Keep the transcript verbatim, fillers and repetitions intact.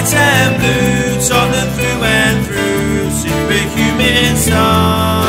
white and blue, Tottenham through and through, Superhuman Son.